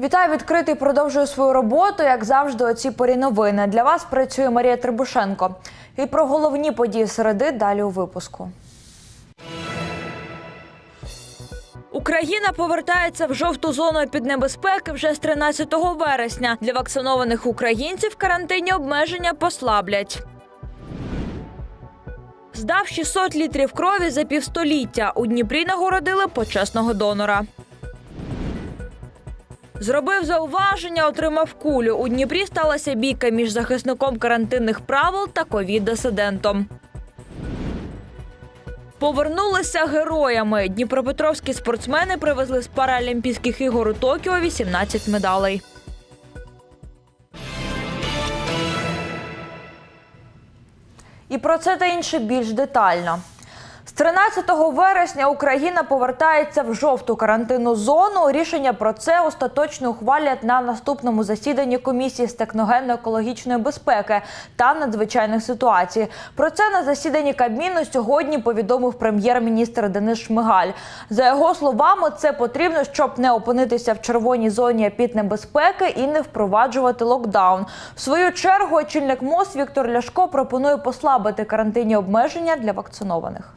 Вітаю, «Відкритий» продовжує свою роботу. Як завжди, о цій порі новини. Для вас працює Марія Требушенко. І про головні події середи далі у випуску. Україна повертається в жовту зону під небезпеки вже з 13 вересня. Для вакцинованих українців карантинні обмеження послаблять. Здав 600 літрів крові за півстоліття. У Дніпрі нагородили почесного донора. Зробив зауваження, отримав кулю. У Дніпрі сталася бійка між захисником карантинних правил та ковід-дисидентом. Повернулися героями. Дніпропетровські спортсмени привезли з Паралімпійських ігор у Токіо 18 медалей. І про це та інше більш детально. З 13 вересня Україна повертається в жовту карантинну зону. Рішення про це остаточно ухвалять на наступному засіданні Комісії з техногенно-екологічної безпеки та надзвичайних ситуацій. Про це на засіданні Кабміну сьогодні повідомив прем'єр-міністр Денис Шмигаль. За його словами, це потрібно, щоб не опинитися в червоній зоні під небезпеки і не впроваджувати локдаун. В свою чергу, очільник МОЗ Віктор Ляшко пропонує послабити карантинні обмеження для вакцинованих.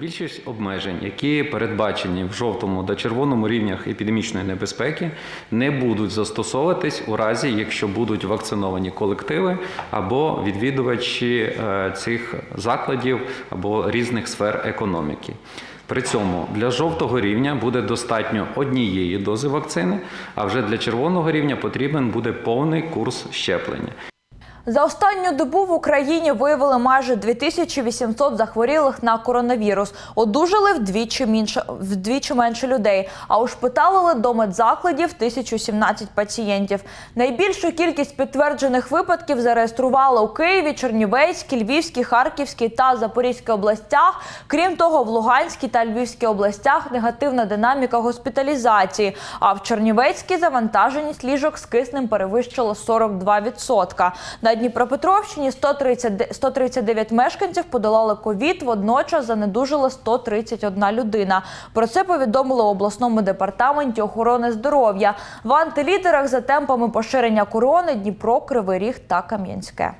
Більшість обмежень, які передбачені в жовтому та червоному рівнях епідемічної небезпеки, не будуть застосовуватись у разі, якщо будуть вакциновані колективи або відвідувачі цих закладів або різних сфер економіки. При цьому для жовтого рівня буде достатньо однієї дози вакцини, а вже для червоного рівня потрібен буде повний курс щеплення. За останню добу в Україні виявили майже 2800 захворілих на коронавірус. Одужали вдвічі менше людей, а ушпиталили до медзакладів 1017 пацієнтів. Найбільшу кількість підтверджених випадків зареєстрували у Києві, Чернівецькій, Львівській, Харківській та Запорізькій областях. Крім того, в Луганській та Львівській областях негативна динаміка госпіталізації, а в Чернівецькій завантаженість ліжок з киснем перевищила 42%. На Дніпропетровщині 139 мешканців подолали ковід, водночас занедужила 131 людина. Про це повідомили в обласному департаменті охорони здоров'я. В антилідерах за темпами поширення корони Дніпро, Кривий Ріг та Кам'янське.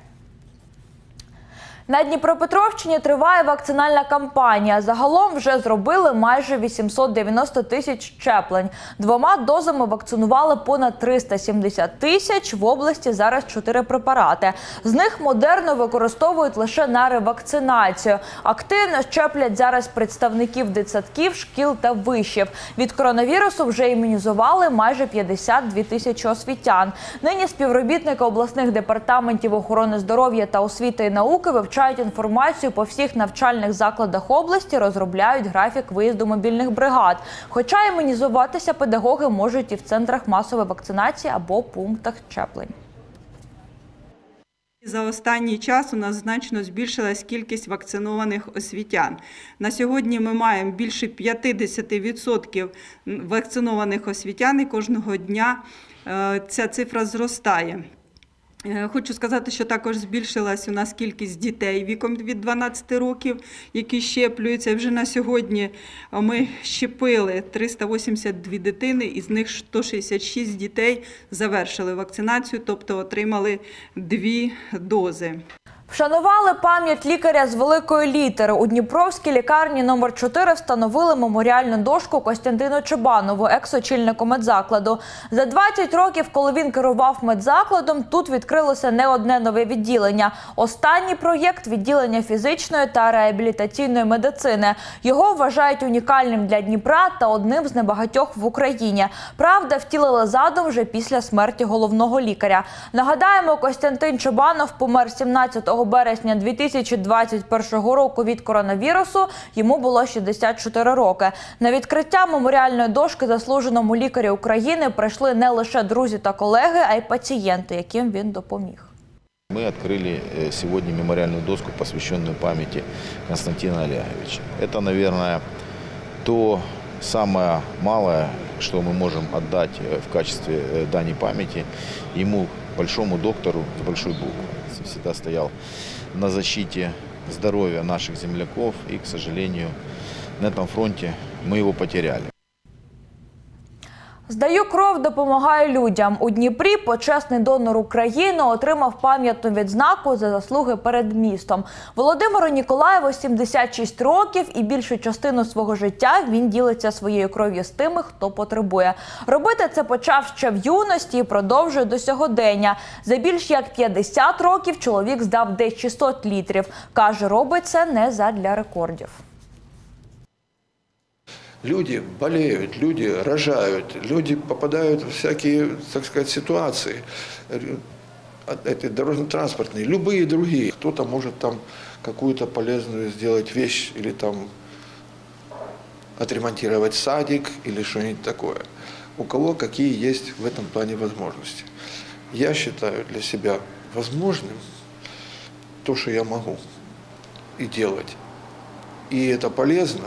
На Дніпропетровщині триває вакцинальна кампанія. Загалом вже зробили майже 890 тисяч щеплень. Двома дозами вакцинували понад 370 тисяч. В області зараз 4 препарати. З них Модерну використовують лише на ревакцинацію. Активно щеплять зараз представників дитсадків, шкіл та вишів. Від коронавірусу вже імунізували майже 52 тисячі освітян. Нині співробітники обласних департаментів охорони здоров'я та освіти і науки вивчають інформацію по всіх навчальних закладах області, розробляють графік виїзду мобільних бригад. Хоча імунізуватися педагоги можуть і в центрах масової вакцинації або пунктах щеплень. За останній час у нас значно збільшилась кількість вакцинованих освітян. На сьогодні ми маємо більше 50% вакцинованих освітян і кожного дня ця цифра зростає. Хочу сказати, що також збільшилась у нас кількість дітей віком від 12 років, які щеплюються. Вже на сьогодні ми щепили 382 дитини, із них 166 дітей завершили вакцинацію, тобто отримали 2 дози. Вшанували пам'ять лікаря з великої літери. У Дніпровській лікарні номер 4 встановили меморіальну дошку Костянтину Чубанову, екс-очільнику медзакладу. За 20 років, коли він керував медзакладом, тут відкрилося не одне нове відділення. Останній проєкт – відділення фізичної та реабілітаційної медицини. Його вважають унікальним для Дніпра та одним з небагатьох в Україні. Правда, втілили задум вже після смерті головного лікаря. Нагадаємо, Костянтин Чубанов помер 17 березня 2021 року від коронавірусу, йому було 64 роки. На відкриття меморіальної дошки заслуженому лікарю України прийшли не лише друзі та колеги, а й пацієнти, яким він допоміг. Мы открыли сегодня мемориальную доску, посвященную памяти Константина Олеговича. Это, наверное, то самое малое, что мы можем отдать в качестве дани памяти ему, большому доктору с большой буквы. Всегда стоял на защите здоровья наших земляков, и, к сожалению, на этом фронте мы его потеряли. Здаю кров, допомагаю людям. У Дніпрі почесний донор України отримав пам'ятну відзнаку за заслуги перед містом. Володимиру Николаєву 76 років і більшу частину свого життя він ділиться своєю кров'ю з тими, хто потребує. Робити це почав ще в юності і продовжує до сьогодення. За більш як 50 років чоловік здав десь 600 літрів. Каже, робить це не задля рекордів. Люди болеют, люди рожают, люди попадают в всякие, так сказать, ситуации, это дорожно-транспортные, любые другие. Кто-то может там какую-то полезную сделать вещь или там отремонтировать садик или что-нибудь такое. У кого какие есть в этом плане возможности. Я считаю для себя возможным то, что я могу и делать. И это полезно.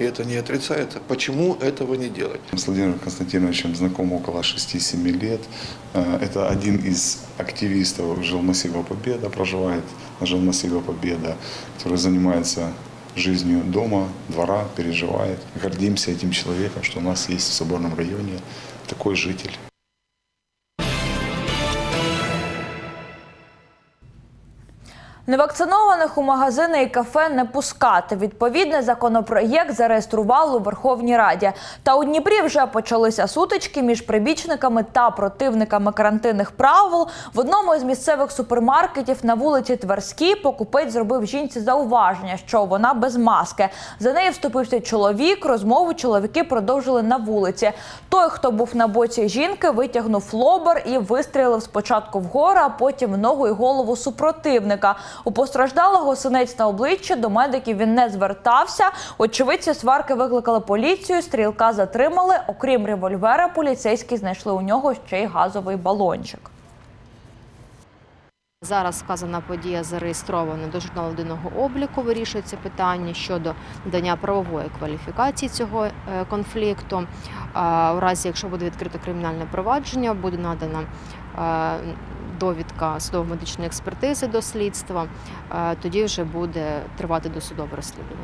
И это не отрицается. Почему этого не делать? С Владимиром Константиновичем знакомы около 6-7 лет. Это один из активистов Жилмассива Победа, проживает на Жилмассива Победа, который занимается жизнью дома, двора, переживает. Гордимся этим человеком, что у нас есть в Соборном районе такой житель. Невакцинованих у магазини і кафе не пускати. Відповідний законопроєкт зареєстрували у Верховній Раді. Та у Дніпрі вже почалися сутички між прибічниками та противниками карантинних правил. В одному із місцевих супермаркетів на вулиці Тверській покупець зробив жінці зауваження, що вона без маски. За неї вступився чоловік, розмову чоловіки продовжили на вулиці. Той, хто був на боці жінки, витягнув флобер і вистрілив спочатку вгору, а потім в ногу і голову супротивника. У постраждалого синець на обличчі, до медиків він не звертався. Очевидці сварки викликали поліцію, стрілка затримали. Окрім револьвера, поліцейські знайшли у нього ще й газовий балончик. Зараз вказана подія зареєстрована до журналу єдиного обліку, вирішується питання щодо надання правової кваліфікації цього конфлікту. У разі, якщо буде відкрито кримінальне провадження, буде надана довідка судово-медичної експертизи до слідства, тоді вже буде тривати досудове розслідування.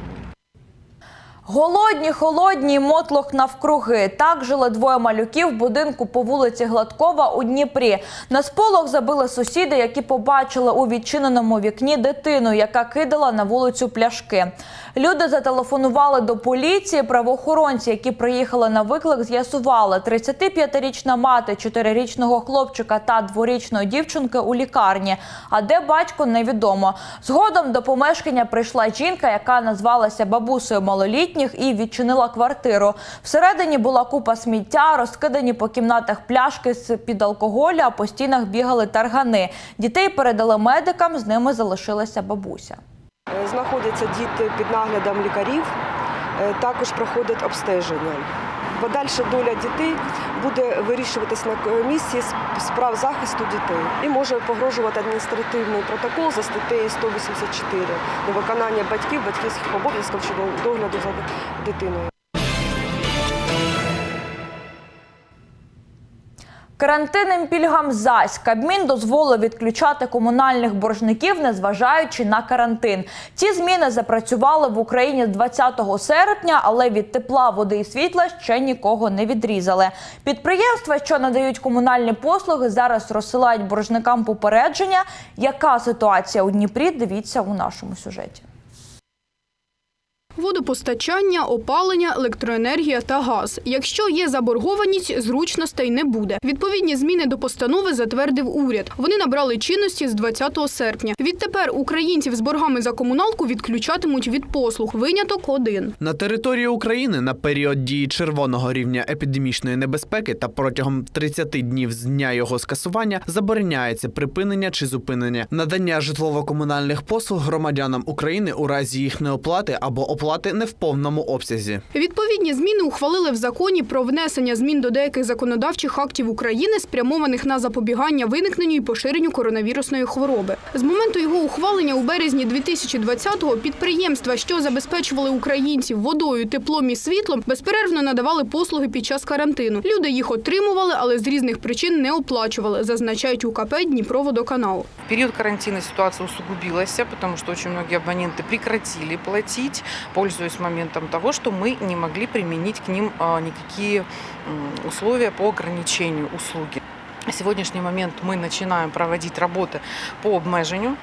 Голодні, холодні, мотлох навкруги. Так жили двоє малюків в будинку по вулиці Гладкова у Дніпрі. На сполох забили сусіди, які побачили у відчиненому вікні дитину, яка кидала на вулицю пляшки. Люди зателефонували до поліції, правоохоронці, які приїхали на виклик, з'ясували. 35-річна мати 4-річного хлопчика та 2-річної дівчинки у лікарні. А де батько – невідомо. Згодом до помешкання прийшла жінка, яка назвалася бабусею малолітніх, і відчинила квартиру. Всередині була купа сміття, розкидані по кімнатах пляшки з-під алкоголю, а по стінах бігали таргани. Дітей передали медикам, з ними залишилася бабуся. Знаходяться діти під наглядом лікарів, також проходять обстеження. Подальша доля дітей буде вирішуватись на комісії з прав захисту дітей і може погрожувати адміністративний протокол за статтею 184 невиконання батьків батьківських обов'язків щодо догляду за дитиною. Карантинним пільгам зась. Кабмін дозволив відключати комунальних боржників, незважаючи на карантин. Ці зміни запрацювали в Україні з 20 серпня, але від тепла, води і світла ще нікого не відрізали. Підприємства, що надають комунальні послуги, зараз розсилають боржникам попередження. Яка ситуація у Дніпрі, дивіться у нашому сюжеті. Водопостачання, опалення, електроенергія та газ. Якщо є заборгованість, зручностей не буде. Відповідні зміни до постанови затвердив уряд. Вони набрали чинності з 20 серпня. Відтепер українців з боргами за комуналку відключатимуть від послуг. Виняток один. На території України на період дії червоного рівня епідемічної небезпеки та протягом 30 днів з дня його скасування забороняється припинення чи зупинення надання житлово-комунальних послуг громадянам України у разі їх неоплати або оплати не в повному обсязі. Відповідні зміни ухвалили в законі про внесення змін до деяких законодавчих актів України, спрямованих на запобігання виникненню і поширенню коронавірусної хвороби. З моменту його ухвалення у березні 2020-го підприємства, що забезпечували українців водою, теплом і світлом, безперервно надавали послуги під час карантину. Люди їх отримували, але з різних причин не оплачували, зазначають УКП «Дніпроводоканал». В період карантину ситуація усугубилася, тому що дуже багато абонентів прекратили платити. пользуясь моментом того, что мы не могли применить к ним никакие условия по ограничению услуги. На сегодняшний момент мы начинаем проводить работы по обмежению.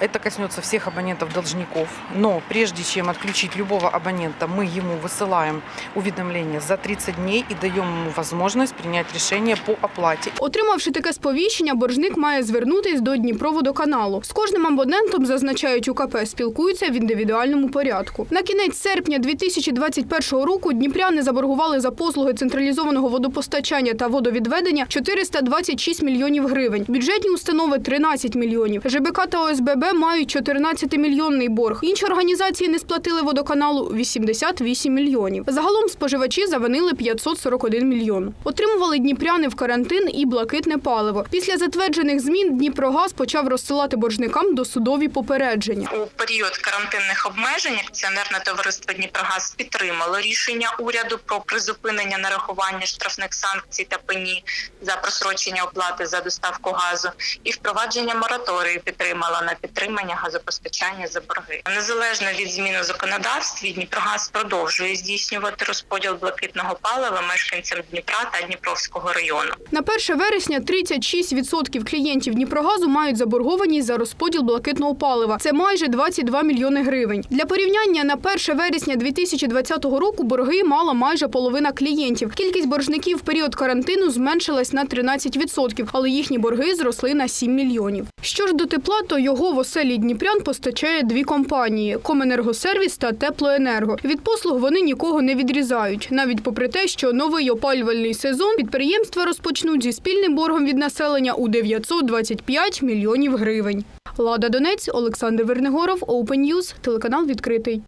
Это коснется всех абонентов-должников, но прежде чем отключить любого абонента, мы ему высылаем уведомление за 30 дней и даем ему возможность принять решение по оплате. Отримавши таке сповіщення, боржник має звернутись до Дніпроводоканалу. З кожним абонентом, зазначають УКП, спілкуються в індивідуальному порядку. На кінець серпня 2021 року дніпряни заборгували за послуги централізованого водопостачання та водовідведення 426 мільйонів гривень, бюджетні установи – 13 мільйонів, ЖБК та ОСБ мають 14-мільйонний борг. Інші організації не сплатили водоканалу 88 мільйонів. Загалом споживачі завинили 541 мільйон. Отримували дніпряни в карантин і блакитне паливо. Після затверджених змін Дніпрогаз почав розсилати боржникам досудові попередження. У період карантинних обмежень акціонерне товариство Дніпрогаз підтримало рішення уряду про призупинення нарахування штрафних санкцій та пені за просрочення оплати за доставку газу і впровадження мораторію підтримало на підтримання газопостачання за борги. Незалежно від зміни законодавства, Дніпрогаз продовжує здійснювати розподіл блакитного палива мешканцям Дніпра та Дніпровського району. На 1 вересня 36% клієнтів Дніпрогазу мають заборгованість за розподіл блакитного палива. Це майже 22 мільйони гривень. Для порівняння, на 1 вересня 2020 року борги мала майже половина клієнтів. Кількість боржників в період карантину зменшилась на 13%, але їхні борги зросли на 7 мільйонів. Що ж до тепла, то його в оселі дніпрян постачає дві компанії – Коменергосервіс та Теплоенерго. Від послуг вони нікого не відрізають. Навіть попри те, що новий опалювальний сезон підприємства розпочнуть зі спільним боргом від населення у 925 мільйонів гривень. Лада Донець, Олександр Вернегоров, OPEN NEWS, телеканал «Відкритий».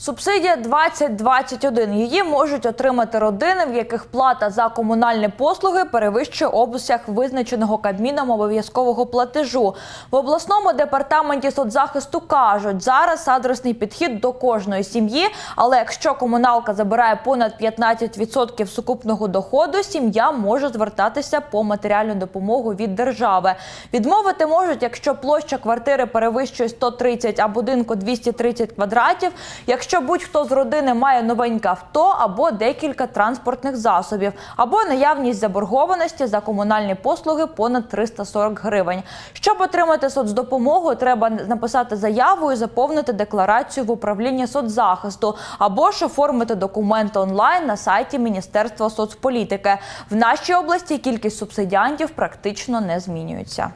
Субсидія 2021. Її можуть отримати родини, в яких плата за комунальні послуги перевищує обсяг визначеного Кабміном обов'язкового платежу. В обласному департаменті соцзахисту кажуть, зараз адресний підхід до кожної сім'ї, але якщо комуналка забирає понад 15% сукупного доходу, сім'я може звертатися по матеріальну допомогу від держави. Відмовити можуть, якщо площа квартири перевищує 130, а будинку 230 квадратів, якщо будь-хто з родини має новеньке авто або декілька транспортних засобів, або наявність заборгованості за комунальні послуги понад 340 гривень. Щоб отримати соцдопомогу, треба написати заяву і заповнити декларацію в управлінні соцзахисту, або ж оформити документи онлайн на сайті Міністерства соцполітики. В нашій області кількість субсидіантів практично не змінюється.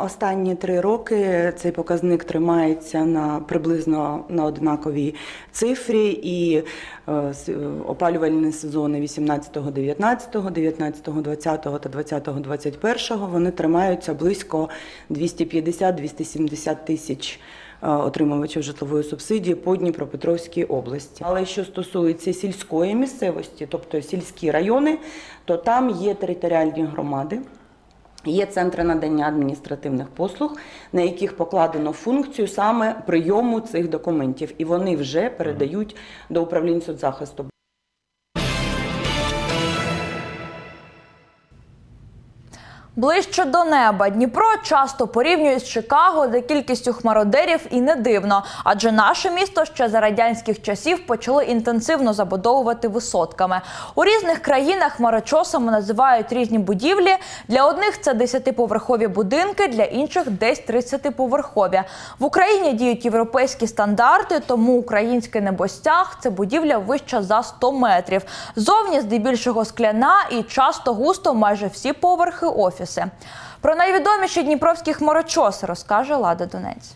Останні 3 роки цей показник тримається приблизно на однаковій цифрі, і опалювальні сезони 18-го, 19-го, 19-го, 20-го та 20-го, 21-го, вони тримаються близько 250-270 тисяч отримувачів житлової субсидії по Дніпропетровській області. Але що стосується сільської місцевості, тобто сільські райони, то там є територіальні громади, є центри надання адміністративних послуг, на яких покладено функцію саме прийому цих документів. І вони вже передають до управлінь соцзахисту. Ближче до неба. Дніпро часто порівнюють з Чикаго за кількістю хмародерів, і не дивно, адже наше місто ще за радянських часів почали інтенсивно забудовувати висотками. У різних країнах хмарочосами називають різні будівлі. Для одних це 10-поверхові будинки, для інших десь 30-поверхові. В Україні діють європейські стандарти, тому український небостяг – це будівля вища за 100 метрів. Зовні здебільшого скляна і часто густо майже всі поверхи офісу. Про найвідоміші дніпровські хмарочоси розкаже Лада Донець.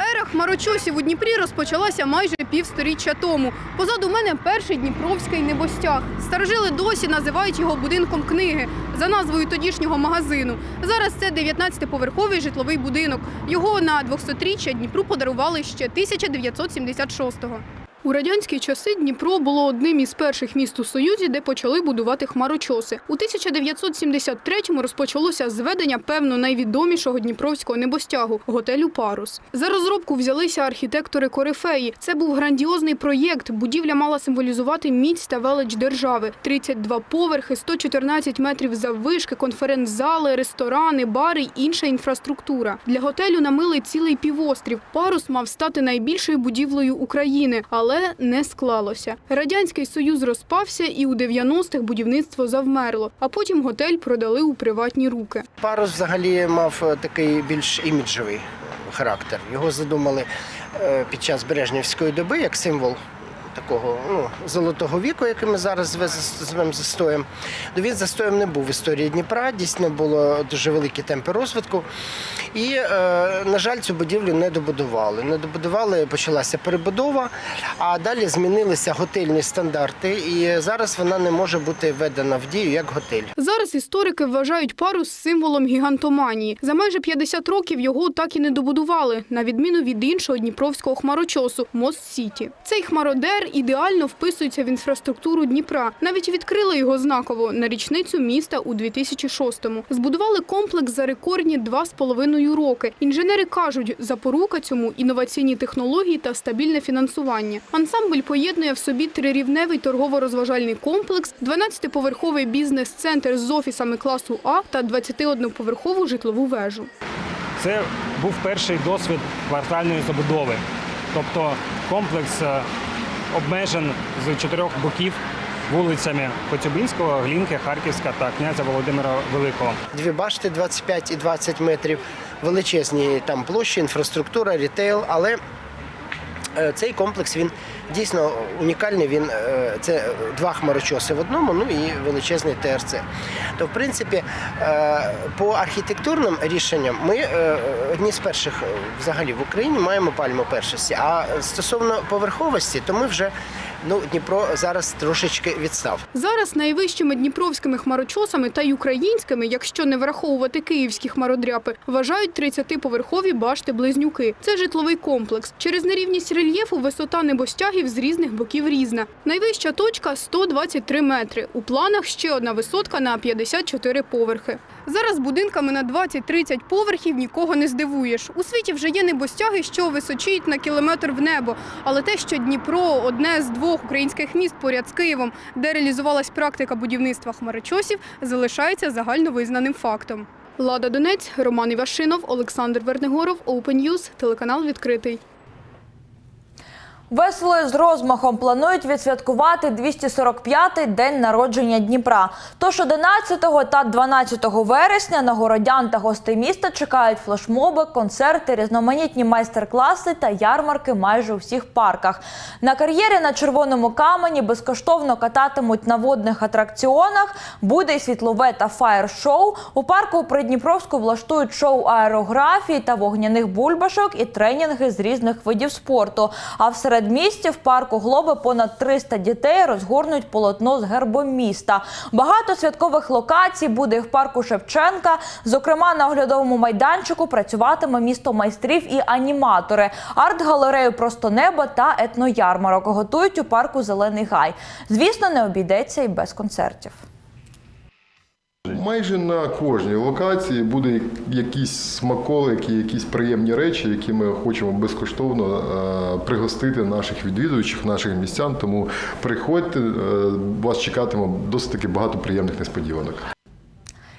Ера хмарочосів у Дніпрі розпочалася майже півсторіччя тому. Позаду мене перший дніпровський небостяг. Старожили досі називають його будинком книги, за назвою тодішнього магазину. Зараз це 19-поверховий житловий будинок. Його на 200-річчя Дніпру подарували ще 1976-го. У радянські часи Дніпро було одним із перших міст у Союзі, де почали будувати хмарочоси. У 1973-му розпочалося зведення, певно, найвідомішого дніпровського небостягу – готелю «Парус». За розробку взялися архітектори-корифеї. Це був грандіозний проєкт. Будівля мала символізувати міць та велич держави. 32 поверхи, 114 метрів заввишки, конференц-зали, ресторани, бари й інша інфраструктура. Для готелю намили цілий півострів. «Парус» мав стати найбільшою будівлею України, але не склалося. Радянський Союз розпався, і у 90-х будівництво завмерло, а потім готель продали у приватні руки. «Парус» взагалі мав такий більш іміджовий характер. Його задумали під час Брежнівської доби як символ такого золотого віку, який ми зараз звемо застоєм. Він застоєм не був в історії Дніпра, дійсно було дуже великі темпи розвитку. І, на жаль, цю будівлю не добудували. Не добудували, почалася перебудова, а далі змінилися готельні стандарти, і зараз вона не може бути введена в дію як готель. Зараз історики вважають «Парус» символом гігантоманії. За майже 50 років його так і не добудували, на відміну від іншого дніпровського хмарочосу – Мост-Сіті. Цей хмародер ідеально вписується в інфраструктуру Дніпра. Навіть відкрили його знаково на річницю міста у 2006-му. Збудували комплекс за рекордні 2,5 роки. Інженери кажуть, запорука цьому – інноваційні технології та стабільне фінансування. Ансамбль поєднує в собі трирівневий торгово-розважальний комплекс, 12-поверховий бізнес-центр з офісами класу А та 21-поверхову житлову вежу. Це був перший досвід квартальної забудови. Тобто комплекс обмежен з 4 боків вулицями Коцюбинського, Глінки, Харківська та князя Володимира Великого. Дві башти 25 і 20 метрів, величезні там площі, інфраструктура, рітейл, але цей комплекс, він дійсно унікальний, це два хмарочоси в одному, і величезний ТРЦ. То, в принципі, по архітектурним рішенням ми одні з перших взагалі в Україні маємо пальму першості, а стосовно поверховості, то ми вже Дніпро зараз трошечки відстав. Зараз найвищими дніпровськими хмарочосами та й українськими, якщо не враховувати київські хмародряпи, вважають 30-поверхові башти-близнюки. Це житловий комплекс. Через нерівність рельєфу висота небостягів з різних боків різна. Найвища точка – 123 метри. У планах ще одна висотка на 54 поверхи. Зараз будинками на 20-30 поверхів нікого не здивуєш. У світі вже є небостяги, що височіють на кілометр в небо. Але те, що Дніпро – одне з двох українських міст поряд з Києвом, де реалізувалась практика будівництва хмарочосів, залишається загальновизнаним фактом. Лада Донець, Роман Івашинов, Олександр Вернегоров, OPEN NEWS, телеканал «Відкритий». Весело з розмахом планують відсвяткувати 245-й день народження Дніпра. Тож 11 та 12 вересня на городян та гостей міста чекають флешмоби, концерти, різноманітні майстер-класи та ярмарки майже у всіх парках. На кар'єрі на Червоному камені безкоштовно кататимуть на водних атракціонах, буде й світлове та фаєр-шоу, у парку Придніпровську влаштують шоу аерографії та вогняних бульбашок і тренінги з різних видів спорту. А в середмісті в парку Глоби понад 300 дітей розгорнуть полотно з гербом міста. Багато святкових локацій буде і в парку Шевченка. Зокрема, на оглядовому майданчику працюватиме місто майстрів і аніматори. Арт-галерею «Просто неба» та етноярмарок готують у парку «Зелений гай». Звісно, не обійдеться і без концертів. Майже на кожній локації будуть якісь смаколики, якісь приємні речі, які ми хочемо безкоштовно пригостити наших відвідувачів, наших містян. Тому приходьте, вас чекатиме досить таки багато приємних несподіванок.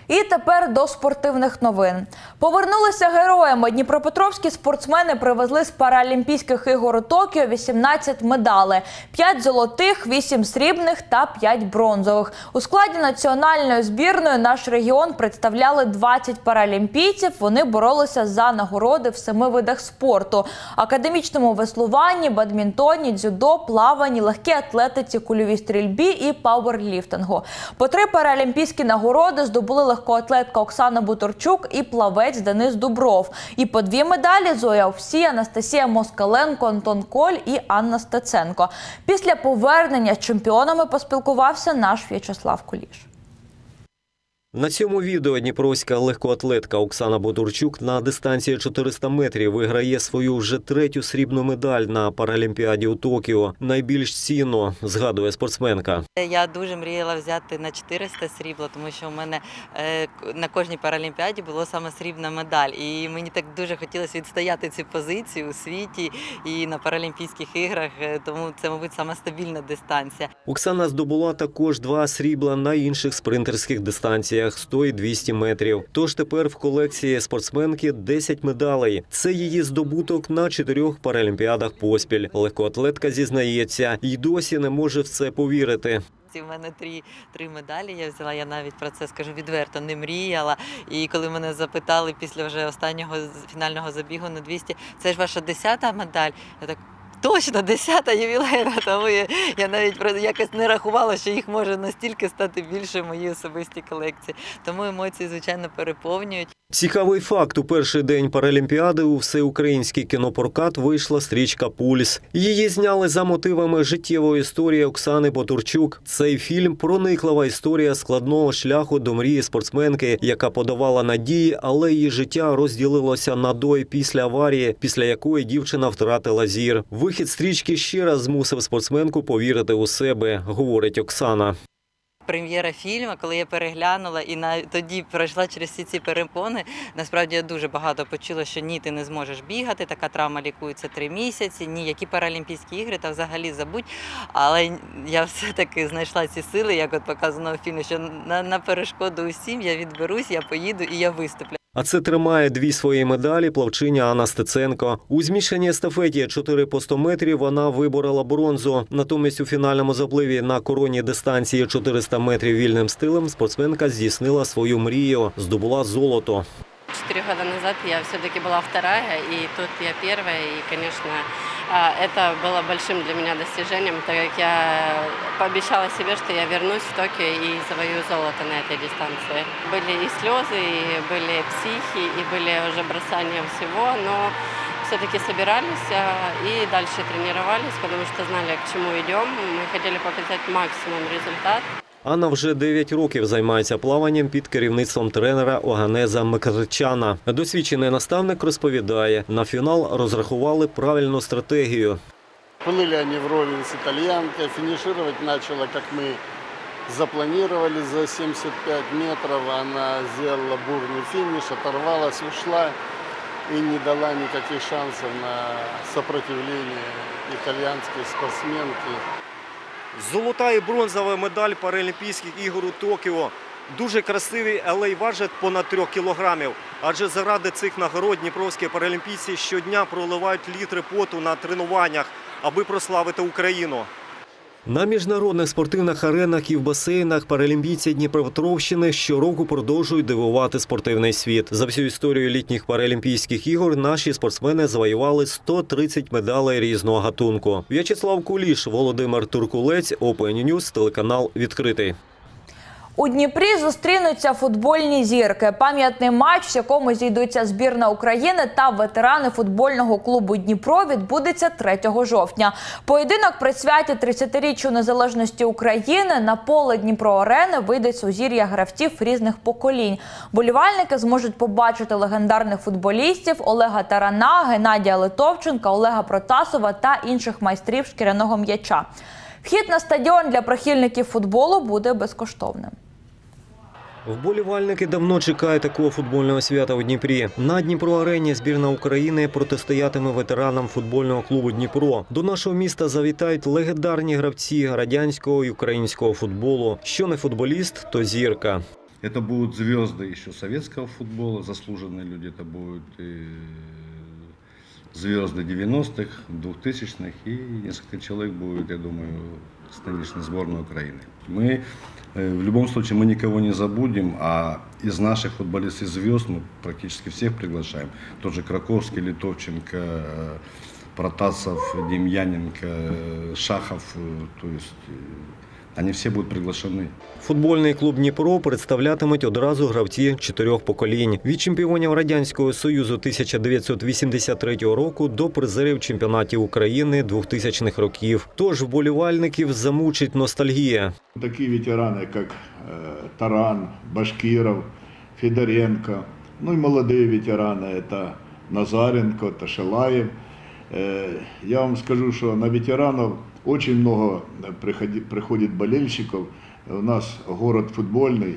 І тепер до спортивних новин. Повернулися героями. Дніпропетровські спортсмени привезли з Паралімпійських ігор Токіо 18 медалей. 5 золотих, 8 срібних та 5 бронзових. У складі національної збірної наш регіон представляли 20 паралімпійців. Вони боролися за нагороди в 7 видах спорту – академічному веслуванні, бадмінтоні, дзюдо, плаванні, легкій атлетиці, кульовій стрільбі і пауерліфтингу. По 3 паралімпійські нагороди здобули легкоатлетка Оксана Бутурчук і плавець Денис Дубров. І по 2 медалі – Зоя Овсія, Анастасія Москаленко, Антон Коль і Анна Стаценко. Після повернення з чемпіонами поспілкувався наш В'ячеслав Куліш. На цьому відео дніпровська легкоатлетка Оксана Бутурчук на дистанції 400 метрів виграє свою вже третю срібну медаль на Паралімпіаді у Токіо. Найбільш цінно, згадує спортсменка. Я дуже мріяла взяти на 400 срібло, тому що у мене на кожній Паралімпіаді була саме срібна медаль. І мені так дуже хотілося відстояти цю позицію у світі і на Паралімпійських іграх, тому це, мабуть, сама стабільна дистанція. Оксана здобула також 2 срібла на інших спринтерських дистанціях 100 і 200 метрів. Тож тепер в колекції спортсменки 10 медалей. Це її здобуток на 4 паралімпіадах поспіль. Легкоатлетка зізнається, й досі не може в це повірити. У мене 3 медалі я взяла, я навіть про це, скажу відверто, не мріяла. І коли мене запитали після вже останнього фінального забігу на 200, це ж ваша 10-та медаль? Я так... Точно, 10-та ювілейна, тому я навіть якось не рахувала, що їх може настільки стати більше в моїй особистій колекції. Тому емоції, звичайно, переповнюють. Цікавий факт. У перший день Паралімпіади у всеукраїнський кінопрокат вийшла стрічка «Пульс». Її зняли за мотивами життєвої історії Оксани Бутурчук. Цей фільм – прониклива історія складного шляху до мрії спортсменки, яка подавала надії, але її життя розділилося на до і після аварії, після якої дівчина втратила зір. Вихід стрічки ще раз змусив спортсменку повірити у себе, говорить Оксана. Прем'єра фільму, коли я переглянула і тоді пройшла через всі ці перепони, насправді я дуже багато почула, що ні, ти не зможеш бігати, така травма лікується 3 місяці, ні, які Паралімпійські ігри, та взагалі забудь. Але я все-таки знайшла ці сили, як от показано в фільмі, що на перешкоду усім я відберусь, я поїду і я виступлю. А це тримає 2 свої медалі плавчиня Анна Стаценко. У змішаній естафеті 4 по 100 метрів вона виборола бронзу. Натомість у фінальному запливі на коронній дистанції 400 метрів вільним стилем спортсменка здійснила свою мрію, здобула золото. 4 года назад я все-таки была 2-я, и тут я 1-я, и, конечно, это было большим для меня достижением, так как я пообещала себе, что я вернусь в Токио и завою золото на этой дистанции. Были и слезы, и были психи, и были уже бросания всего, но все-таки собирались и дальше тренировались, потому что знали, к чему идем, мы хотели показать максимум результат. Анна вже 9 років займається плаванням під керівництвом тренера Оганеза Микричана. Досвідчений наставник розповідає, на фінал розрахували правильну стратегію. Плили вони вровень з італіянкою, фінішувати почала, як ми запланували, за 75 метрів. Вона зробила бурний фініш, оторвалась, ушла і не дала ніяких шансів на сопротивлення італіянської спортсменки. Золота і бронзова медаль Паралімпійських ігор у Токіо. Дуже красивий, але й важить понад 3 кілограмів. Адже заради цих нагород дніпровські паралімпійці щодня проливають літри поту на тренуваннях, аби прославити Україну. На міжнародних спортивних аренах і в басейнах паралімпійці Дніпропетровщини щороку продовжують дивувати спортивний світ. За всю історію літніх паралімпійських ігор наші спортсмени завоювали 130 медалей різного гатунку. В'ячеслав Куліш, Володимир Туркулець, OPEN NEWS, телеканал «Відкритий». У Дніпрі зустрінуться футбольні зірки. Пам'ятний матч, в якому зійдуться збірна України та ветерани футбольного клубу «Дніпро», відбудеться 3 жовтня. Поєдинок присвятить 30-річчю незалежності України. На поле Дніпро-арени вийде сузір'я гравців різних поколінь. Болівальники зможуть побачити легендарних футболістів Олега Тарана, Геннадія Литовченка, Олега Протасова та інших майстрів шкіряного м'яча. Вхід на стадіон для прихильників футболу буде безкоштовним. Вболівальники давно чекають такого футбольного свята у Дніпрі. На Дніпро-арені збірна України протистоятиме ветеранам футбольного клубу «Дніпро». До нашого міста завітають легендарні гравці радянського і українського футболу. Що не футболіст, то зірка. Це будуть зірки ще радянського футболу, заслужені люди, це будуть... звезды 90-х, 2000-х и несколько человек будет, я думаю, станичной сборной Украины. Мы в любом случае мы никого не забудем, а из наших футболистов звезд мы практически всех приглашаем. Тот же Краковский, Литовченко, Протасов, Демьяненко, Шахов, то есть Вони всі будуть приглашені. Футбольний клуб «Дніпро» представлятимуть одразу гравці чотирьох поколінь. Від чемпіонів Радянського Союзу 1983 року до призерів чемпіонатів України 2000-х років. Тож вболівальників замучить ностальгія. Такі ветерани, як Таран, Башкіров, Федоренко, ну і молоді ветерани, це Назаренко, Ташилаєв. Я вам скажу, що на ветеранів дуже багато приходить болельщиків. У нас город футбольний,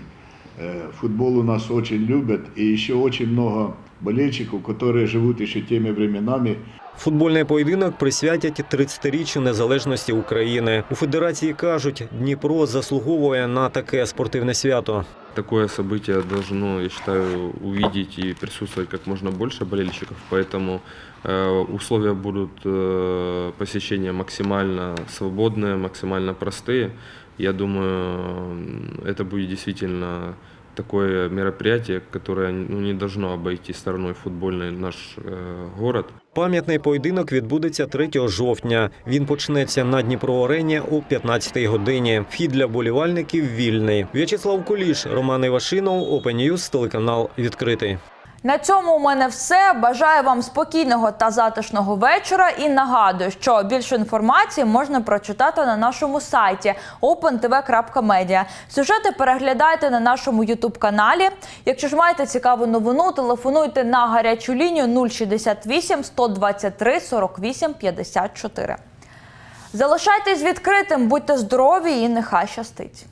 футбол у нас дуже люблять, і ще дуже багато болельщиків, які живуть ще тими часами. Футбольний поєдинок присвятять 30-річчю незалежності України. У федерації кажуть, Дніпро заслуговує на таке спортивне свято. Такое событие должно, я считаю, увидеть и присутствовать как можно больше болельщиков, поэтому условия будут посещения максимально свободные, максимально простые. Я думаю, это будет действительно такое мероприятие, которое не должно обойти стороной футбольный наш город. Пам'ятний поєдинок відбудеться 3 жовтня. Він почнеться на Дніпро-арені о 15-й годині. Вхід для вболівальників вільний. В'ячеслав Куліш, Роман Івашинов, OPEN NEWS, телеканал «Відкритий». На цьому у мене все. Бажаю вам спокійного та затишного вечора. І нагадую, що більше інформації можна прочитати на нашому сайті opentv.media. Сюжети переглядайте на нашому YouTube-каналі. Якщо ж маєте цікаву новину, телефонуйте на гарячу лінію 068 123 48 54. Залишайтесь відкритим, будьте здорові і нехай щастить!